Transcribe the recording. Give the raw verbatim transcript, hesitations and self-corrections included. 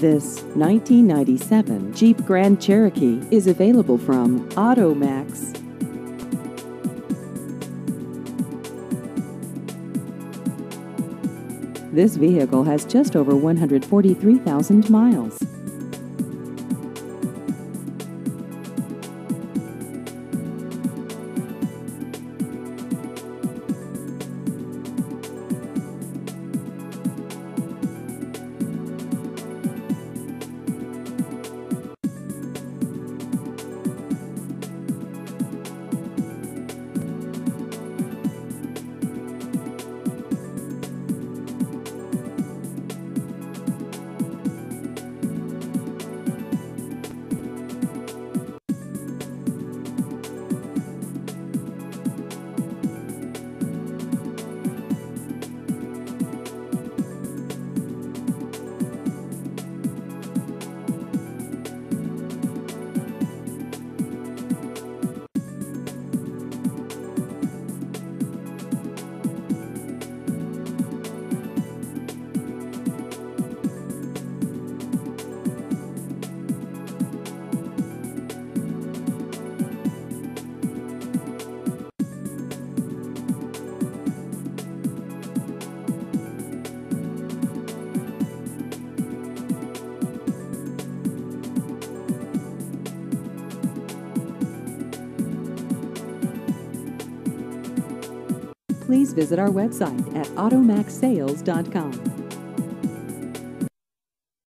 This nineteen ninety-seven Jeep Grand Cherokee is available from AutoMax. This vehicle has just over one hundred forty-three thousand miles. Please visit our website at Auto Max Sales dot com.